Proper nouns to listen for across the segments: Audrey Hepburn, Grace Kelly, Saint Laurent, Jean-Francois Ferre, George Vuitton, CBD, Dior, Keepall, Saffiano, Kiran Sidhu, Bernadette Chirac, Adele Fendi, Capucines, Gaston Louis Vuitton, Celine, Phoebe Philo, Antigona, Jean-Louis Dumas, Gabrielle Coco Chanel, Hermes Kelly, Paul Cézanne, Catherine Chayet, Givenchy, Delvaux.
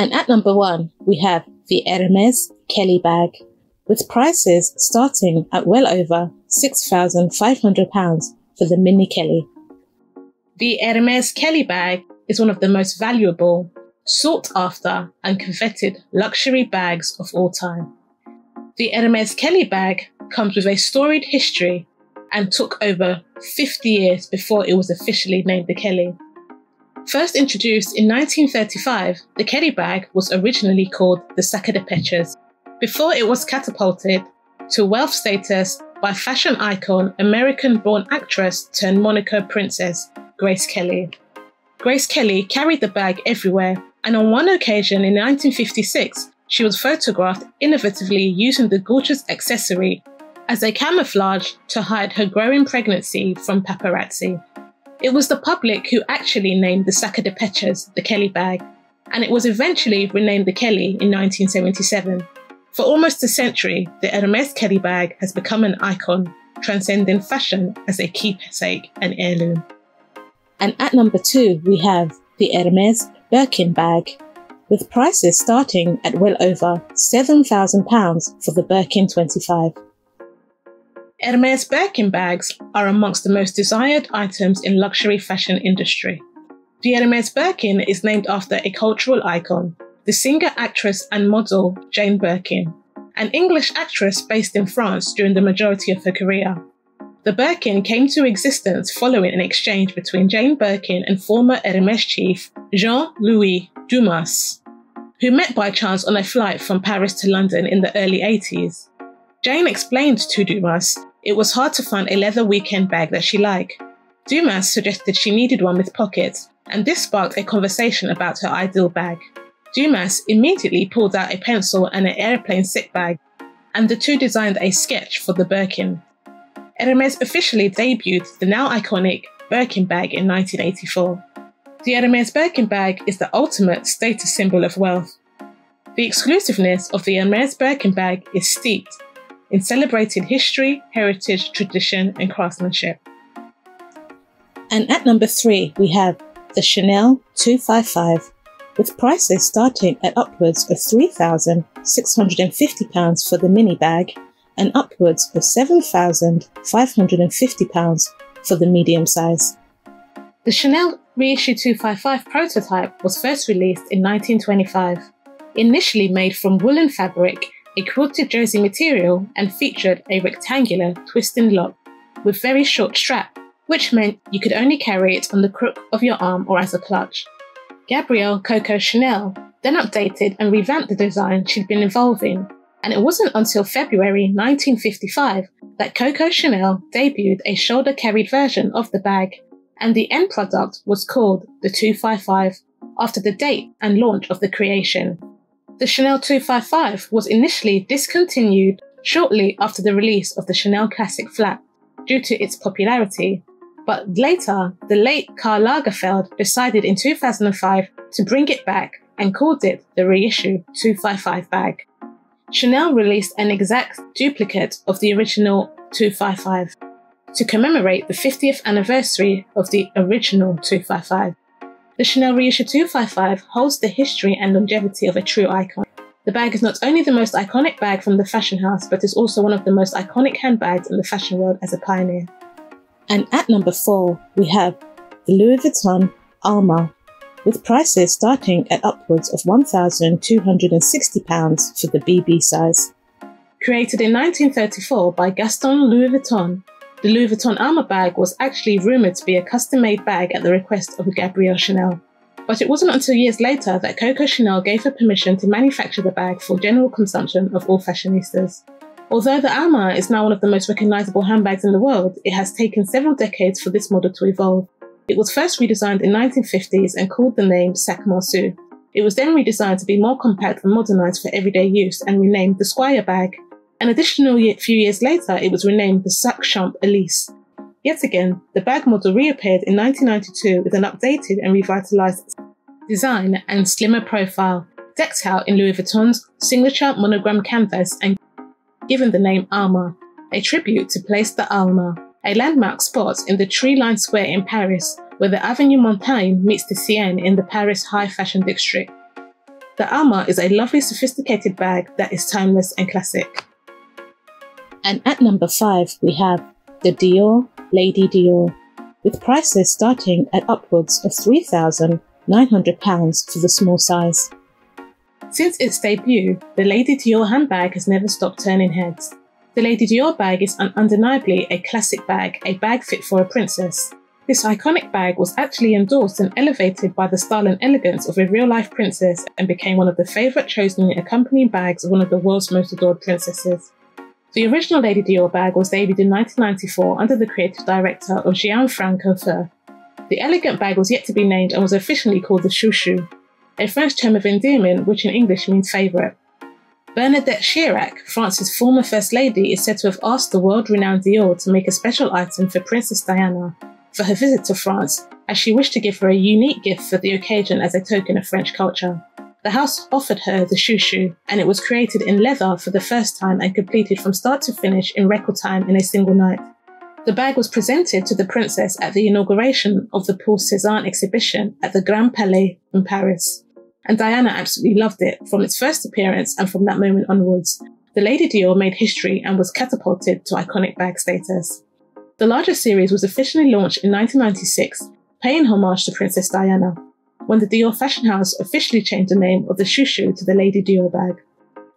And at number one, we have the Hermes Kelly bag, with prices starting at well over £6,500 for the Mini Kelly. The Hermes Kelly bag is one of the most valuable, sought after and coveted luxury bags of all time. The Hermes Kelly bag comes with a storied history and took over 50 years before it was officially named the Kelly. First introduced in 1935, the Kelly bag was originally called the Sacca de Pechas, before it was catapulted to wealth status by fashion icon, American-born actress turned Monaco princess, Grace Kelly. Grace Kelly carried the bag everywhere, and on one occasion in 1956, she was photographed innovatively using the gorgeous accessory as a camouflage to hide her growing pregnancy from paparazzi. It was the public who actually named the Sacca de Pechas the Kelly bag, and it was eventually renamed the Kelly in 1977. For almost a century, the Hermes Kelly bag has become an icon, transcending fashion as a keepsake and heirloom. And at number two, we have the Hermes Birkin bag, with prices starting at well over £7,000 for the Birkin 25. Hermes Birkin bags are amongst the most desired items in luxury fashion industry. The Hermes Birkin is named after a cultural icon, the singer, actress and model Jane Birkin, an English actress based in France during the majority of her career. The Birkin came to existence following an exchange between Jane Birkin and former Hermes chief Jean-Louis Dumas, who met by chance on a flight from Paris to London in the early 80s. Jane explained to Dumas it was hard to find a leather weekend bag that she liked. Dumas suggested she needed one with pockets, and this sparked a conversation about her ideal bag. Dumas immediately pulled out a pencil and an airplane sick bag, and the two designed a sketch for the Birkin. Hermes officially debuted the now iconic Birkin bag in 1984. The Hermes Birkin bag is the ultimate status symbol of wealth. The exclusiveness of the Hermes Birkin bag is steeped in celebrated history, heritage, tradition, and craftsmanship. And at number three, we have the Chanel 255, with prices starting at upwards of £3,650 for the mini bag and upwards of £7,550 for the medium size. The Chanel Reissue 255 prototype was first released in 1925. Initially made from woolen fabric, a quilted jersey material, and featured a rectangular twisting lock with very short strap, which meant you could only carry it on the crook of your arm or as a clutch. Gabrielle Coco Chanel then updated and revamped the design she'd been involved in, and it wasn't until February 1955 that Coco Chanel debuted a shoulder-carried version of the bag, and the end product was called the 255 after the date and launch of the creation. The Chanel 255 was initially discontinued shortly after the release of the Chanel Classic Flat due to its popularity, but later the late Karl Lagerfeld decided in 2005 to bring it back and called it the Reissue 255 bag. Chanel released an exact duplicate of the original 255 to commemorate the 50th anniversary of the original 255. The Chanel Reissue 255 holds the history and longevity of a true icon. The bag is not only the most iconic bag from the fashion house, but is also one of the most iconic handbags in the fashion world as a pioneer. And at number four, we have the Louis Vuitton Alma, with prices starting at upwards of £1,260 for the BB size. Created in 1934 by Gaston Louis Vuitton, the Louis Vuitton Alma bag was actually rumoured to be a custom-made bag at the request of Gabrielle Chanel. But it wasn't until years later that Coco Chanel gave her permission to manufacture the bag for general consumption of all fashionistas. Although the Alma is now one of the most recognisable handbags in the world, it has taken several decades for this model to evolve. It was first redesigned in the 1950s and called the name Sac Marceau. It was then redesigned to be more compact and modernised for everyday use and renamed the Squire bag. An additional few years later, it was renamed the Sac Champ Elise. Yet again, the bag model reappeared in 1992 with an updated and revitalised design and slimmer profile, decked out in Louis Vuitton's signature monogram canvas and given the name Alma, a tribute to Place de Alma, a landmark spot in the tree-lined square in Paris, where the Avenue Montaigne meets the Seine in the Paris high fashion district. The Alma is a lovely, sophisticated bag that is timeless and classic. And at number 5, we have the Dior Lady Dior, with prices starting at upwards of £3,900 for the small size. Since its debut, the Lady Dior handbag has never stopped turning heads. The Lady Dior bag is undeniably a classic bag, a bag fit for a princess. This iconic bag was actually endorsed and elevated by the style and elegance of a real-life princess and became one of the favourite chosen accompanying bags of one of the world's most adored princesses. The original Lady Dior bag was debuted in 1994 under the creative director of Jean-Francois Ferre. The elegant bag was yet to be named and was officially called the chouchou, a French term of endearment which in English means favourite. Bernadette Chirac, France's former First Lady, is said to have asked the world-renowned Dior to make a special item for Princess Diana for her visit to France, as she wished to give her a unique gift for the occasion as a token of French culture. The house offered her the chouchou, and it was created in leather for the first time and completed from start to finish in record time in a single night. The bag was presented to the princess at the inauguration of the Paul Cézanne exhibition at the Grand Palais in Paris, and Diana absolutely loved it from its first appearance, and from that moment onwards, the Lady Dior made history and was catapulted to iconic bag status. The larger series was officially launched in 1996, paying homage to Princess Diana, when the Dior Fashion House officially changed the name of the chouchou to the Lady Dior bag.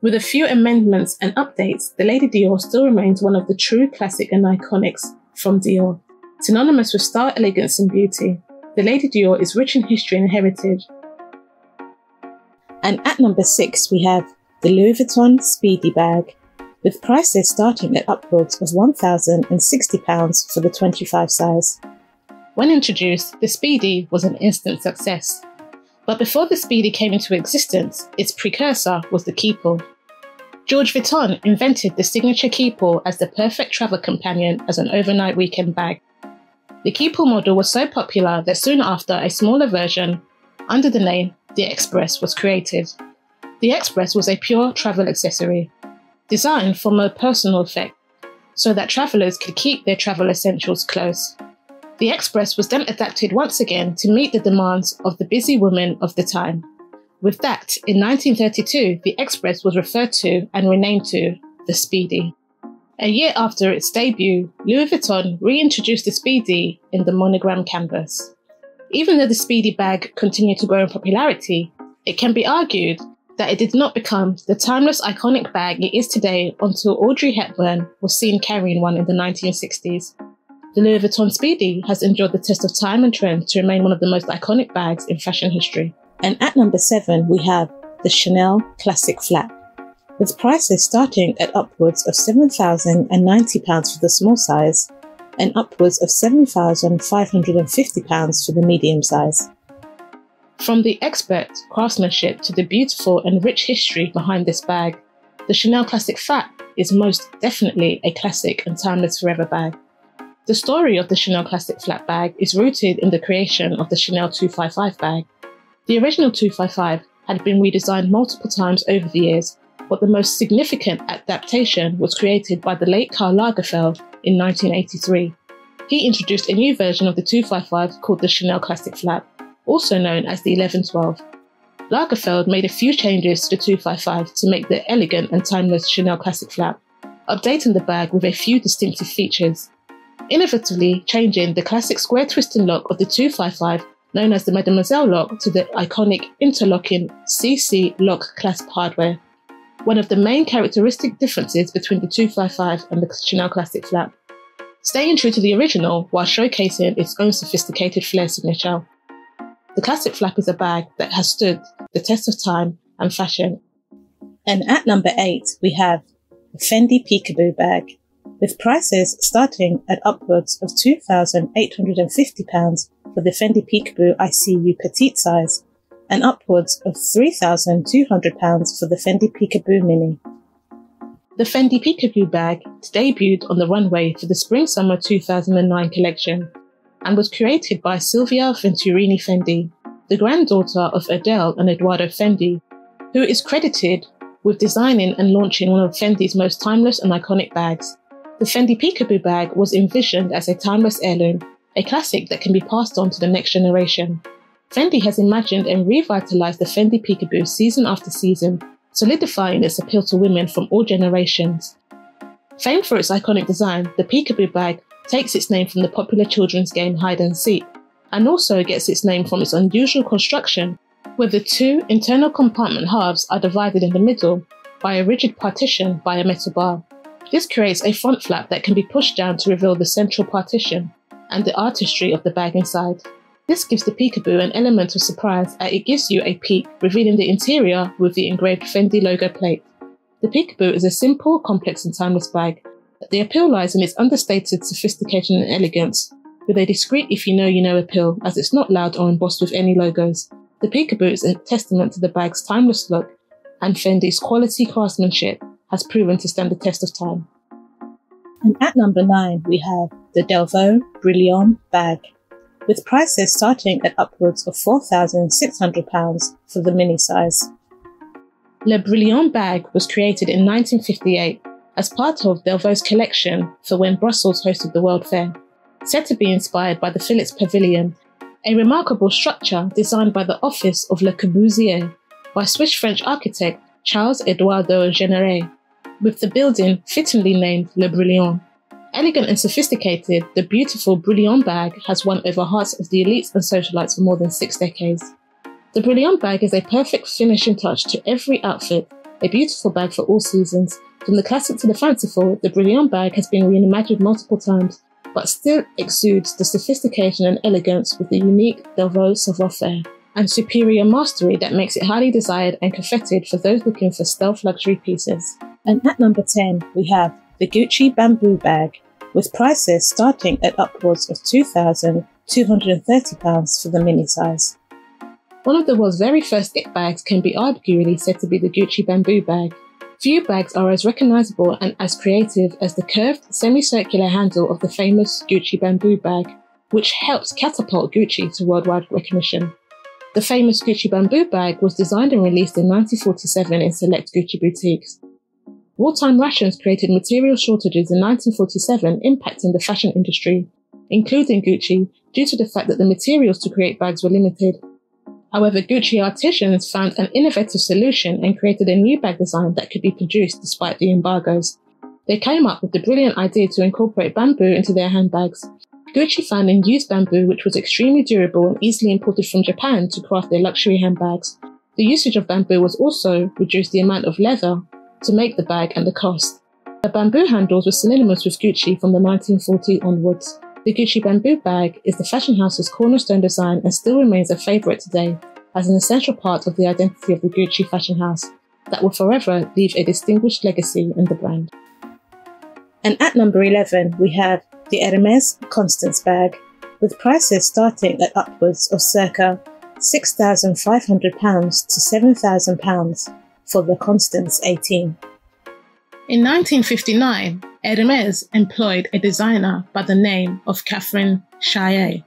With a few amendments and updates, the Lady Dior still remains one of the true classic and iconics from Dior. Synonymous with style, elegance and beauty, the Lady Dior is rich in history and heritage. And at number 6 we have the Louis Vuitton Speedy bag, with prices starting at upwards of £1,060 for the 25 size. When introduced, the Speedy was an instant success. But before the Speedy came into existence, its precursor was the Keepall. George Vuitton invented the signature Keepall as the perfect travel companion as an overnight weekend bag. The Keepall model was so popular that soon after, a smaller version, under the name the Express, was created. The Express was a pure travel accessory, designed for more personal effect, so that travellers could keep their travel essentials close. The Express was then adapted once again to meet the demands of the busy women of the time. With that, in 1932, the Express was referred to and renamed to the Speedy. A year after its debut, Louis Vuitton reintroduced the Speedy in the monogram canvas. Even though the Speedy bag continued to grow in popularity, it can be argued that it did not become the timeless iconic bag it is today until Audrey Hepburn was seen carrying one in the 1960s. The Louis Vuitton Speedy has endured the test of time and trend to remain one of the most iconic bags in fashion history. And at number 7, we have the Chanel Classic Flap, with prices starting at upwards of £7,090 for the small size and upwards of £7,550 for the medium size. From the expert craftsmanship to the beautiful and rich history behind this bag, the Chanel Classic Flap is most definitely a classic and timeless forever bag. The story of the Chanel Classic Flap bag is rooted in the creation of the Chanel 255 bag. The original 255 had been redesigned multiple times over the years, but the most significant adaptation was created by the late Karl Lagerfeld in 1983. He introduced a new version of the 255 called the Chanel Classic Flap, also known as the 1112. Lagerfeld made a few changes to the 255 to make the elegant and timeless Chanel Classic Flap, updating the bag with a few distinctive features. Innovatively changing the classic square twist and lock of the 255, known as the Mademoiselle lock, to the iconic interlocking CC lock clasp hardware. One of the main characteristic differences between the 255 and the Chanel Classic Flap, staying true to the original while showcasing its own sophisticated flair signature. The Classic Flap is a bag that has stood the test of time and fashion. And at number 8, we have the Fendi Peekaboo bag, with prices starting at upwards of £2,850 for the Fendi Peekaboo ICU Petite size and upwards of £3,200 for the Fendi Peekaboo Mini. The Fendi Peekaboo bag debuted on the runway for the Spring-Summer 2009 collection and was created by Silvia Venturini Fendi, the granddaughter of Adele and Eduardo Fendi, who is credited with designing and launching one of Fendi's most timeless and iconic bags. The Fendi Peekaboo bag was envisioned as a timeless heirloom, a classic that can be passed on to the next generation. Fendi has imagined and revitalized the Fendi peekaboo season after season, solidifying its appeal to women from all generations. Famed for its iconic design, the peekaboo bag takes its name from the popular children's game hide and seek, and also gets its name from its unusual construction, where the two internal compartment halves are divided in the middle by a rigid partition by a metal bar. This creates a front flap that can be pushed down to reveal the central partition and the artistry of the bag inside. This gives the peekaboo an element of surprise as it gives you a peek, revealing the interior with the engraved Fendi logo plate. The peekaboo is a simple, complex and timeless bag. The appeal lies in its understated sophistication and elegance, with a discreet if you know appeal, as it's not loud or embossed with any logos. The peekaboo is a testament to the bag's timeless look, and Fendi's quality craftsmanship has proven to stand the test of time. And at number 9 we have the Delvaux Brilliant bag, with prices starting at upwards of £4,600 for the mini size. Le Brilliant bag was created in 1958 as part of Delvaux's collection for when Brussels hosted the World Fair. Said to be inspired by the Phillips Pavilion, a remarkable structure designed by the office of Le Corbusier by Swiss French architect Charles Édouard Jeanneret, with the building fittingly named Le Brilliant. Elegant and sophisticated, the beautiful Brilliant bag has won over hearts of the elites and socialites for more than 6 decades. The Brilliant bag is a perfect finishing touch to every outfit, a beautiful bag for all seasons. From the classic to the fanciful, the Brilliant bag has been reimagined multiple times, but still exudes the sophistication and elegance with the unique Delvaux savoir-faire and superior mastery that makes it highly desired and coveted for those looking for stealth luxury pieces. And at number 10, we have the Gucci Bamboo bag, with prices starting at upwards of £2,230 for the mini size. One of the world's very first it bags can be arguably said to be the Gucci Bamboo bag. Few bags are as recognisable and as creative as the curved, semicircular handle of the famous Gucci Bamboo bag, which helps catapult Gucci to worldwide recognition. The famous Gucci Bamboo bag was designed and released in 1947 in select Gucci boutiques. Wartime rations created material shortages in 1947, impacting the fashion industry, including Gucci, due to the fact that the materials to create bags were limited. However, Gucci artisans found an innovative solution and created a new bag design that could be produced despite the embargoes. They came up with the brilliant idea to incorporate bamboo into their handbags. Gucci found and used bamboo, which was extremely durable and easily imported from Japan, to craft their luxury handbags. The usage of bamboo was also reduced the amount of leather to make the bag and the cost. The bamboo handles were synonymous with Gucci from the 1940s onwards. The Gucci Bamboo bag is the fashion house's cornerstone design and still remains a favourite today as an essential part of the identity of the Gucci fashion house that will forever leave a distinguished legacy in the brand. And at number 11 we have the Hermes Constance bag, with prices starting at upwards of circa £6,500 to £7,000 for the Constance 18. In 1959, Hermes employed a designer by the name of Catherine Chayet,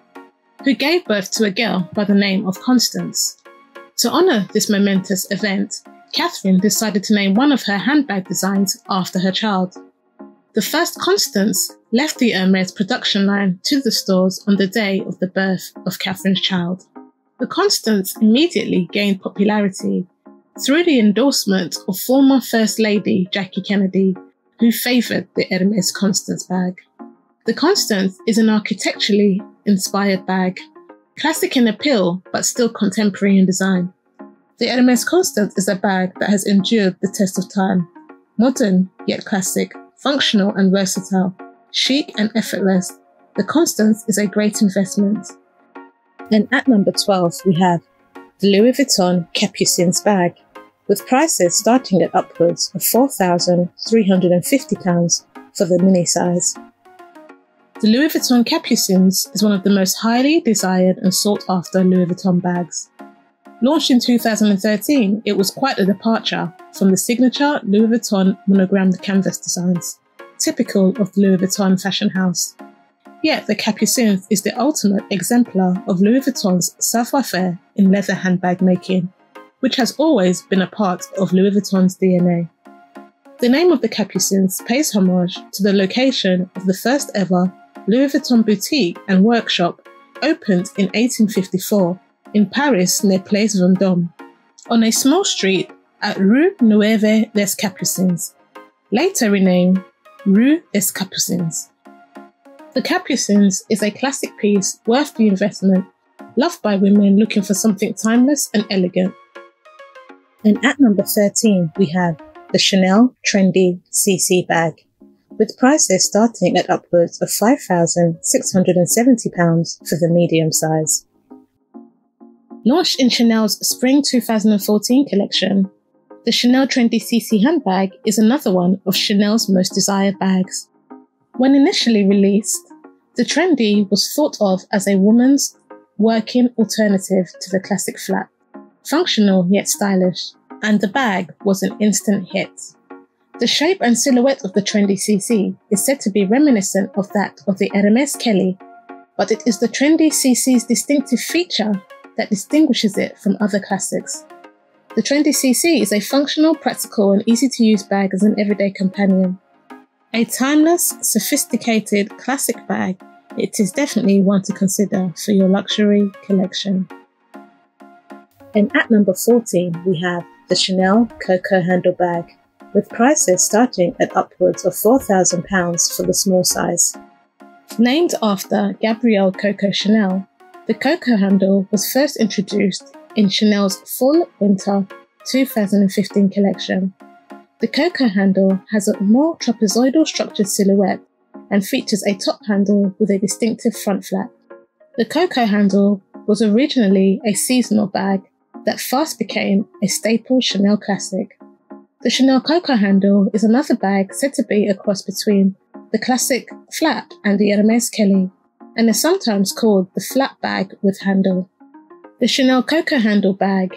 who gave birth to a girl by the name of Constance. To honour this momentous event, Catherine decided to name one of her handbag designs after her child. The first Constance left the Hermes production line to the stores on the day of the birth of Catherine's child. The Constance immediately gained popularity through the endorsement of former First Lady Jackie Kennedy, who favoured the Hermes Constance bag. The Constance is an architecturally inspired bag, classic in appeal but still contemporary in design. The Hermes Constance is a bag that has endured the test of time, modern yet classic, functional and versatile, chic and effortless. The Constance is a great investment. And at number 12 we have the Louis Vuitton Capucines bag, with prices starting at upwards of £4,350 for the mini size. The Louis Vuitton Capucines is one of the most highly desired and sought after Louis Vuitton bags. Launched in 2013, it was quite a departure from the signature Louis Vuitton monogrammed canvas designs, typical of the Louis Vuitton fashion house. Yet the Capucines is the ultimate exemplar of Louis Vuitton's savoir-faire in leather handbag making, which has always been a part of Louis Vuitton's DNA. The name of the Capucines pays homage to the location of the first ever Louis Vuitton boutique and workshop opened in 1854 in Paris near Place Vendôme. On a small street at Rue Neuve des Capucines, later renamed Rue des Capucines. The Capucines is a classic piece worth the investment, loved by women looking for something timeless and elegant. And at number 13, we have the Chanel Trendy CC bag, with prices starting at upwards of £5,670 for the medium size. Launched in Chanel's Spring 2014 collection, the Chanel Trendy CC handbag is another one of Chanel's most desired bags. When initially released, the Trendy was thought of as a woman's working alternative to the classic flat, functional yet stylish, and the bag was an instant hit. The shape and silhouette of the Trendy CC is said to be reminiscent of that of the Hermes Kelly, but it is the Trendy CC's distinctive feature that distinguishes it from other classics. The Trendy CC is a functional, practical and easy to use bag as an everyday companion. A timeless, sophisticated, classic bag, it is definitely one to consider for your luxury collection. And at number 14, we have the Chanel Coco handle bag, with prices starting at upwards of £4,000 for the small size. Named after Gabrielle Coco Chanel, the Coco handle was first introduced in Chanel's Fall Winter 2015 collection. The Coco handle has a more trapezoidal structured silhouette and features a top handle with a distinctive front flap. The Coco handle was originally a seasonal bag that fast became a staple Chanel classic. The Chanel Coco handle is another bag said to be a cross between the classic flap and the Hermes Kelly, and is sometimes called the flap bag with handle. The Chanel Coco handle bag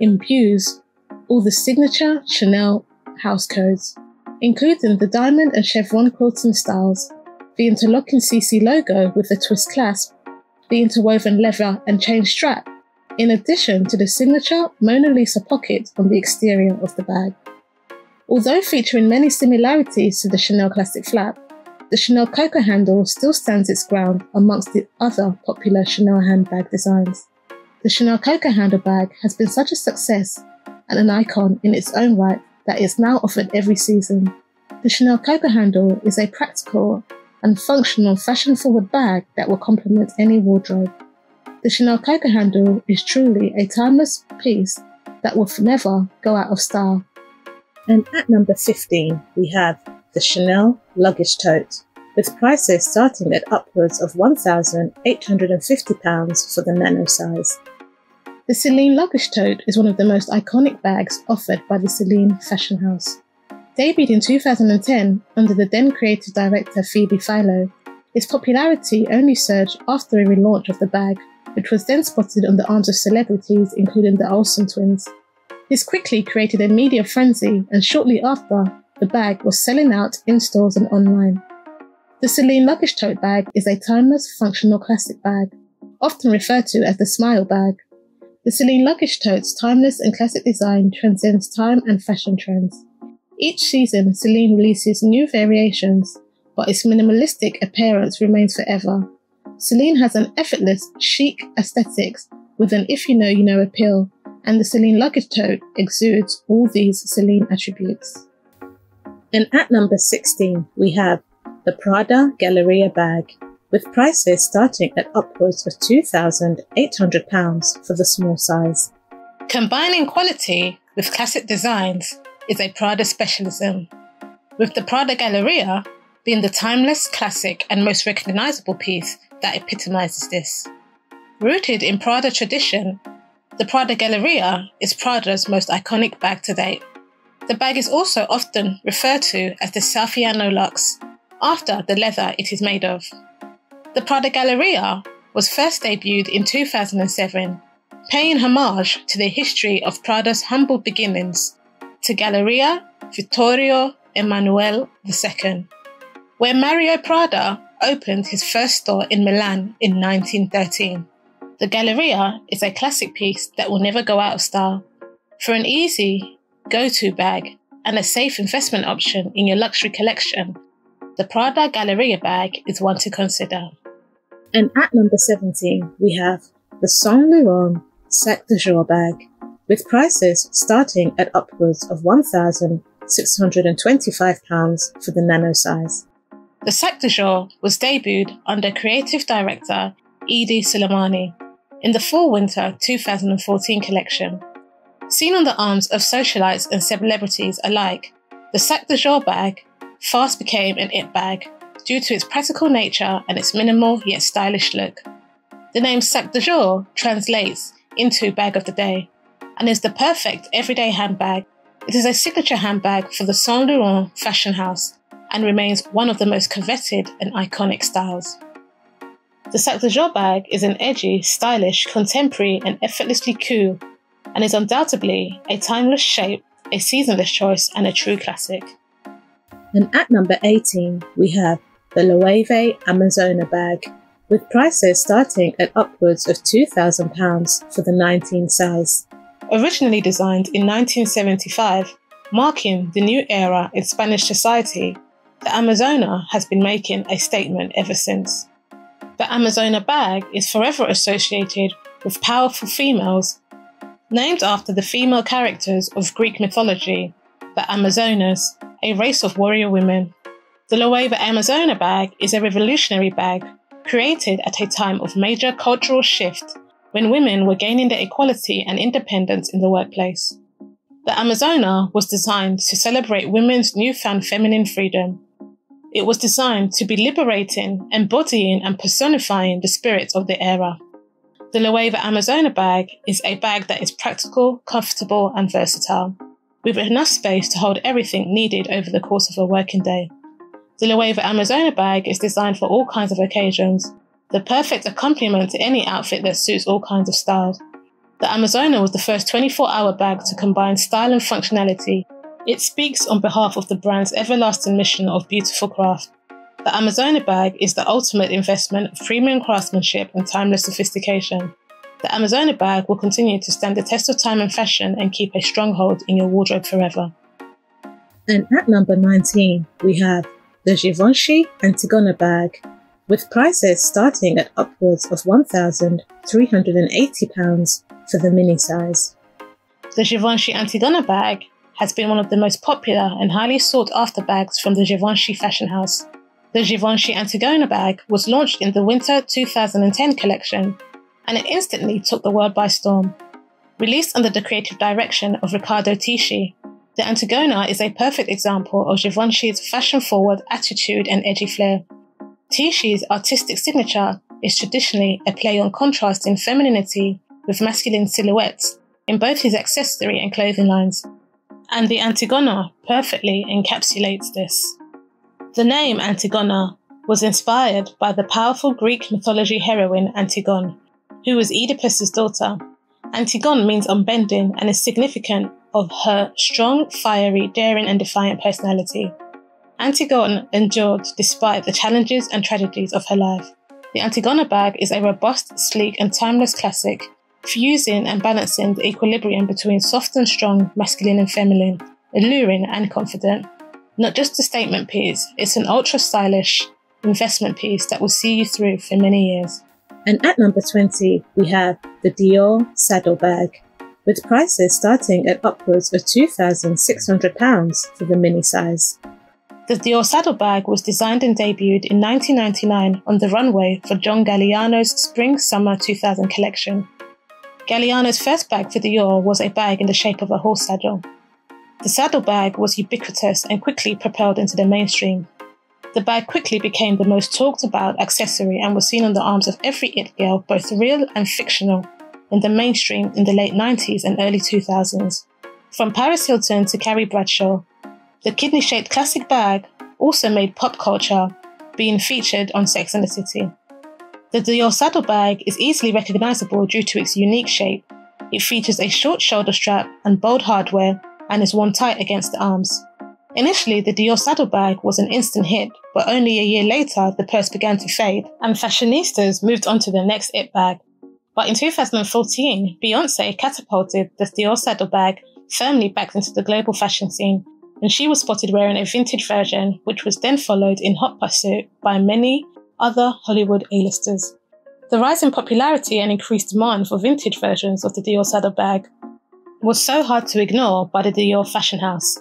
imbues all the signature Chanel house codes, including the diamond and chevron quilting styles, the interlocking CC logo with the twist clasp, the interwoven leather and chain strap, in addition to the signature Mona Lisa pocket on the exterior of the bag. Although featuring many similarities to the Chanel classic flap, the Chanel Coco handle still stands its ground amongst the other popular Chanel handbag designs. The Chanel Coco handle bag has been such a success and an icon in its own right that is now offered every season. The Chanel Coco handle is a practical and functional fashion-forward bag that will complement any wardrobe. The Chanel Coco handle is truly a timeless piece that will never go out of style. And at number 15, we have the Chanel luggage tote, with prices starting at upwards of £1,850 for the nano size. The Celine luggage tote is one of the most iconic bags offered by the Celine fashion house. Debuted in 2010 under the then creative director Phoebe Philo, its popularity only surged after a relaunch of the bag, which was then spotted on the arms of celebrities including the Olsen twins. This quickly created a media frenzy, and shortly after, the bag was selling out in stores and online. The Celine luggage tote bag is a timeless, functional classic bag, often referred to as the smile bag. The Celine luggage tote's timeless and classic design transcends time and fashion trends. Each season, Celine releases new variations, but its minimalistic appearance remains forever. Celine has an effortless, chic aesthetic with an if-you-know-you-know appeal, and the Celine luggage tote exudes all these Celine attributes. And at number 16, we have the Prada Galleria bag, with prices starting at upwards of £2,800 for the small size. Combining quality with classic designs is a Prada specialism, with the Prada Galleria being the timeless, classic and most recognisable piece that epitomises this. Rooted in Prada tradition, the Prada Galleria is Prada's most iconic bag to date. The bag is also often referred to as the Saffiano Luxe, after the leather it is made of. The Prada Galleria was first debuted in 2007, paying homage to the history of Prada's humble beginnings to Galleria Vittorio Emanuele II, where Mario Prada opened his first store in Milan in 1913. The Galleria is a classic piece that will never go out of style. For an easy go-to bag and a safe investment option in your luxury collection, the Prada Galleria bag is one to consider. And at number 17, we have the Saint Laurent sacked the Dior bag, with prices starting at upwards of £1,625 for the nano size. The sac de jour was debuted under creative director Hedi Slimane in the fall-winter 2014 collection. Seen on the arms of socialites and celebrities alike, the sac de jour bag fast became an it bag due to its practical nature and its minimal yet stylish look. The name sac de jour translates into bag of the day and is the perfect everyday handbag. It is a signature handbag for the Saint Laurent fashion house and remains one of the most coveted and iconic styles. The sac de jour bag is an edgy, stylish, contemporary and effortlessly cool, and is undoubtedly a timeless shape, a seasonless choice and a true classic. And at number 18 we have the Loewe Amazona bag, with prices starting at upwards of £2,000 for the 19 size. Originally designed in 1975, marking the new era in Spanish society, the Amazona has been making a statement ever since. The Amazona bag is forever associated with powerful females. Named after the female characters of Greek mythology, the Amazonas, a race of warrior women, the Loewe Amazona bag is a revolutionary bag created at a time of major cultural shift when women were gaining their equality and independence in the workplace. The Amazona was designed to celebrate women's newfound feminine freedom. It was designed to be liberating, embodying and personifying the spirit of the era. The Loewe Amazona bag is a bag that is practical, comfortable and versatile, with enough space to hold everything needed over the course of a working day. The Loewe Amazona bag is designed for all kinds of occasions, the perfect accompaniment to any outfit that suits all kinds of styles. The Amazona was the first 24-hour bag to combine style and functionality. It speaks on behalf of the brand's everlasting mission of beautiful craft. The Amazona bag is the ultimate investment of premium craftsmanship and timeless sophistication. The Amazona bag will continue to stand the test of time and fashion and keep a stronghold in your wardrobe forever. And at number 19, we have the Givenchy Antigona bag, with prices starting at upwards of £1,380 for the mini size. The Givenchy Antigona bag has been one of the most popular and highly sought after bags from the Givenchy fashion house. The Givenchy Antigona bag was launched in the winter 2010 collection, and it instantly took the world by storm. Released under the creative direction of Riccardo Tisci, the Antigona is a perfect example of Givenchy's fashion-forward attitude and edgy flair. Tisci's artistic signature is traditionally a play on contrasting femininity with masculine silhouettes in both his accessory and clothing lines, and the Antigona perfectly encapsulates this. The name Antigona was inspired by the powerful Greek mythology heroine Antigone, who was Oedipus's daughter. Antigone means unbending and is significant of her strong, fiery, daring and defiant personality. Antigone endured despite the challenges and tragedies of her life. The Antigona bag is a robust, sleek and timeless classic, fusing and balancing the equilibrium between soft and strong, masculine and feminine, alluring and confident. Not just a statement piece, it's an ultra-stylish investment piece that will see you through for many years. And at number 20, we have the Dior Saddle bag, with prices starting at upwards of £2,600 for the mini size. The Dior Saddle bag was designed and debuted in 1999 on the runway for John Galliano's Spring-Summer 2000 collection. Galliano's first bag for Dior was a bag in the shape of a horse saddle. The saddle bag was ubiquitous and quickly propelled into the mainstream. The bag quickly became the most talked about accessory and was seen on the arms of every it girl, both real and fictional, in the mainstream in the late 90s and early 2000s. From Paris Hilton to Carrie Bradshaw, the kidney-shaped classic bag also made pop culture, being featured on Sex and the City. The Dior Saddle bag is easily recognisable due to its unique shape. It features a short shoulder strap and bold hardware and is worn tight against the arms. Initially, the Dior Saddle bag was an instant hit, but only a year later the purse began to fade and fashionistas moved on to the next it bag. But in 2014, Beyoncé catapulted the Dior Saddle bag firmly back into the global fashion scene, and she was spotted wearing a vintage version, which was then followed in hot pursuit by many other Hollywood A-listers. The rise in popularity and increased demand for vintage versions of the Dior saddle bag was so hard to ignore by the Dior fashion house.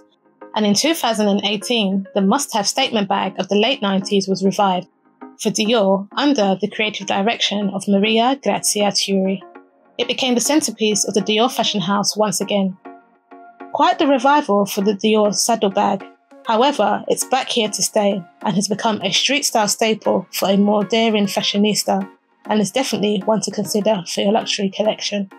And in 2018, the must-have statement bag of the late 90s was revived for Dior under the creative direction of Maria Grazia Chiuri. It became the centerpiece of the Dior fashion house once again. Quite the revival for the Dior saddlebag. However, it's back here to stay and has become a street-style staple for a more daring fashionista, and is definitely one to consider for your luxury collection.